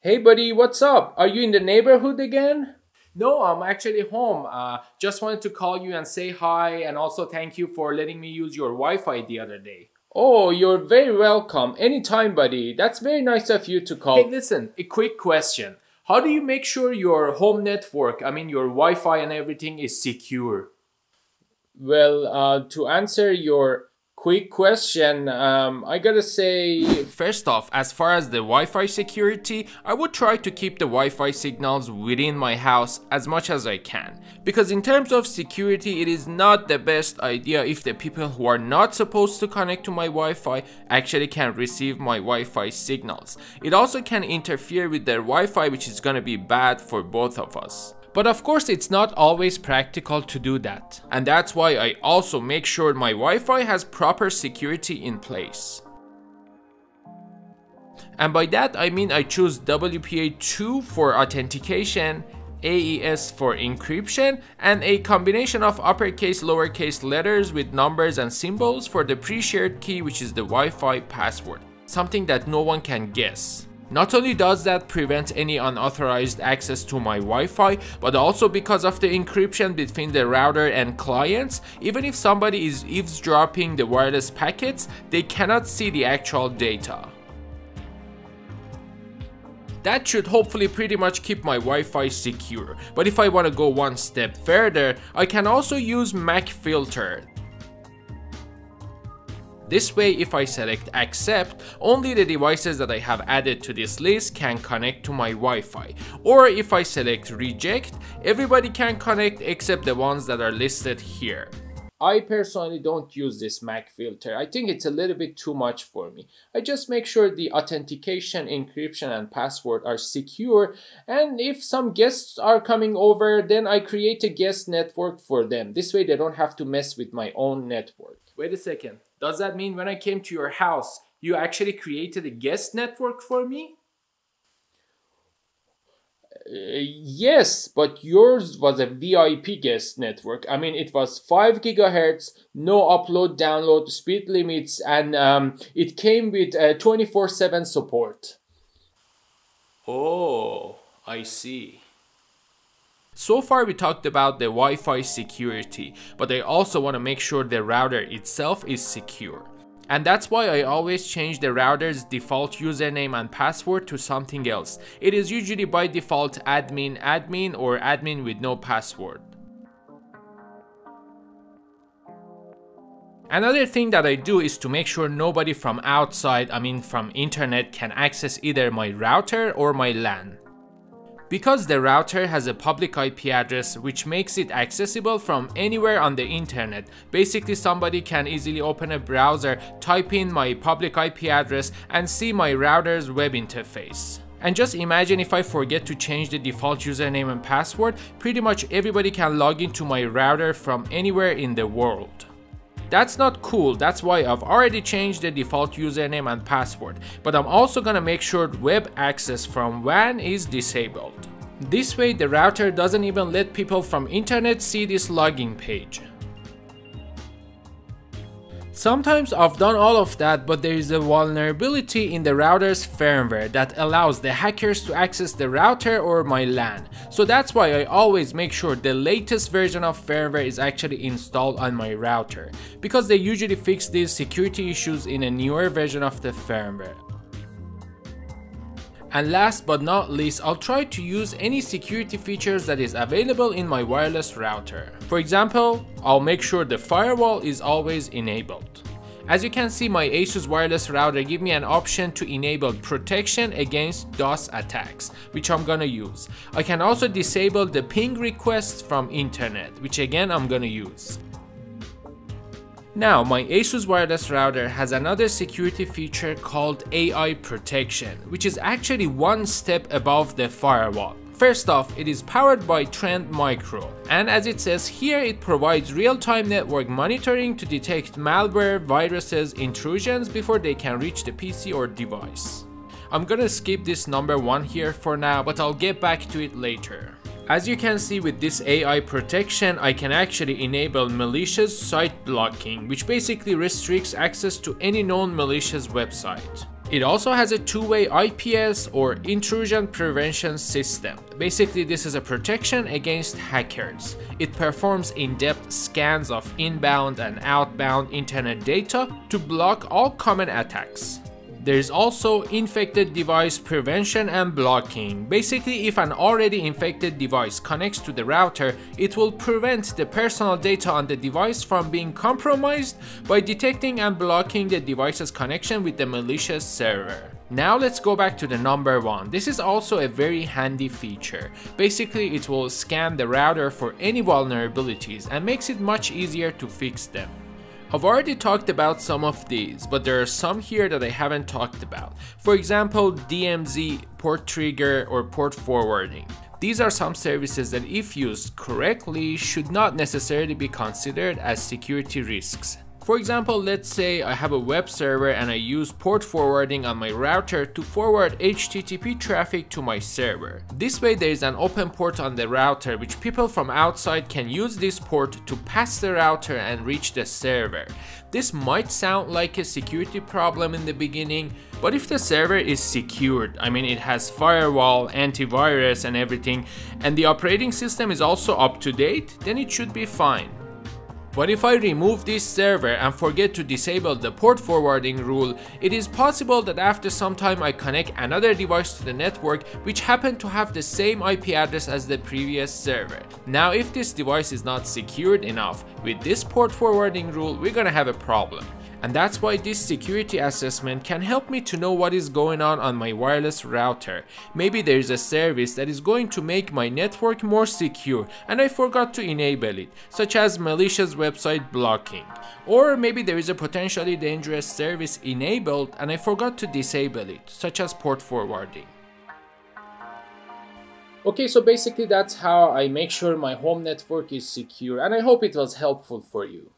Hey buddy, what's up? Are you in the neighborhood again? No, I'm actually home. Just wanted to call you and say hi, and also thank you for letting me use your Wi-Fi the other day. Oh, you're very welcome. Anytime, buddy. That's very nice of you to call. Hey, listen, a quick question. How do you make sure your home network, I mean your Wi-Fi and everything, is secure? Well, to answer your quick question, I gotta say, first off, as far as the Wi-Fi security, I would try to keep the Wi-Fi signals within my house as much as I can, because in terms of security, it is not the best idea if the people who are not supposed to connect to my Wi-Fi actually can receive my Wi-Fi signals. It also can interfere with their Wi-Fi, which is gonna be bad for both of us. But of course, it's not always practical to do that. And that's why I also make sure my Wi-Fi has proper security in place. And by that, I mean I choose WPA2 for authentication, AES for encryption, and a combination of uppercase, lowercase letters with numbers and symbols for the pre-shared key, which is the Wi-Fi password, something that no one can guess. Not only does that prevent any unauthorized access to my Wi-Fi, but also because of the encryption between the router and clients, even if somebody is eavesdropping the wireless packets, they cannot see the actual data. That should hopefully pretty much keep my Wi-Fi secure. But if I want to go one step further, I can also use MAC filter. This way, if I select accept, only the devices that I have added to this list can connect to my Wi-Fi. Or if I select reject, everybody can connect except the ones that are listed here. I personally don't use this MAC filter. I think it's a little bit too much for me. I just make sure the authentication, encryption, and password are secure. And if some guests are coming over, then I create a guest network for them. This way they don't have to mess with my own network. Wait a second. Does that mean when I came to your house, you actually created a guest network for me? Yes, but yours was a VIP guest network. I mean, it was 5 GHz, no upload, download, speed limits, and it came with 24/7 support. Oh, I see. So far we talked about the Wi-Fi security, but I also want to make sure the router itself is secure. And that's why I always change the router's default username and password to something else. It is usually by default admin or admin with no password. Another thing that I do is to make sure nobody from outside, I mean from internet, can access either my router or my LAN. Because the router has a public IP address, which makes it accessible from anywhere on the internet. Basically, somebody can easily open a browser, type in my public IP address, and see my router's web interface. And just imagine if I forget to change the default username and password, pretty much everybody can log into my router from anywhere in the world. That's not cool, that's why I've already changed the default username and password, but I'm also gonna make sure web access from WAN is disabled. This way the router doesn't even let people from internet see this login page. Sometimes I've done all of that, but there is a vulnerability in the router's firmware that allows the hackers to access the router or my LAN. So that's why I always make sure the latest version of firmware is actually installed on my router, because they usually fix these security issues in a newer version of the firmware. And last but not least, I'll try to use any security features that is available in my wireless router. For example, I'll make sure the firewall is always enabled. As you can see, my ASUS wireless router gives me an option to enable protection against DDoS attacks, which I'm gonna use. I can also disable the ping requests from internet, which again I'm gonna use. Now, my ASUS wireless router has another security feature called AI protection, which is actually one step above the firewall. First off, it is powered by Trend Micro, and as it says here, it provides real-time network monitoring to detect malware, viruses, intrusions before they can reach the PC or device. I'm gonna skip this number 1 here for now, but I'll get back to it later. As you can see with this AI protection, I can actually enable malicious site blocking, which basically restricts access to any known malicious website. It also has a two-way IPS or intrusion prevention system. Basically, this is a protection against hackers. It performs in-depth scans of inbound and outbound internet data to block all common attacks. There is also infected device prevention and blocking. Basically, if an already infected device connects to the router, it will prevent the personal data on the device from being compromised by detecting and blocking the device's connection with the malicious server. Now let's go back to the number one. This is also a very handy feature. Basically, it will scan the router for any vulnerabilities and makes it much easier to fix them. I've already talked about some of these, but there are some here that I haven't talked about. For example, DMZ, port trigger, or port forwarding. These are some services that, if used correctly, should not necessarily be considered as security risks. For example, let's say I have a web server and I use port forwarding on my router to forward HTTP traffic to my server. This way there is an open port on the router, which people from outside can use this port to pass the router and reach the server. This might sound like a security problem in the beginning, but if the server is secured, I mean it has firewall, antivirus and everything, and the operating system is also up to date, then it should be fine. But if I remove this server and forget to disable the port forwarding rule, it is possible that after some time I connect another device to the network which happened to have the same IP address as the previous server. Now if this device is not secured enough, with this port forwarding rule we're gonna have a problem. And that's why this security assessment can help me to know what is going on my wireless router. Maybe there is a service that is going to make my network more secure and I forgot to enable it, such as malicious website blocking. Or maybe there is a potentially dangerous service enabled and I forgot to disable it, such as port forwarding. Okay, so basically that's how I make sure my home network is secure, and I hope it was helpful for you.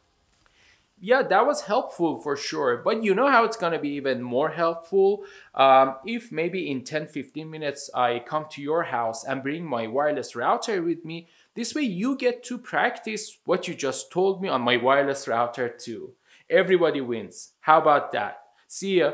Yeah, that was helpful for sure, but you know how it's going to be even more helpful if maybe in 10-15 minutes I come to your house and bring my wireless router with me. This way you get to practice what you just told me on my wireless router too. Everybody wins. How about that? See ya.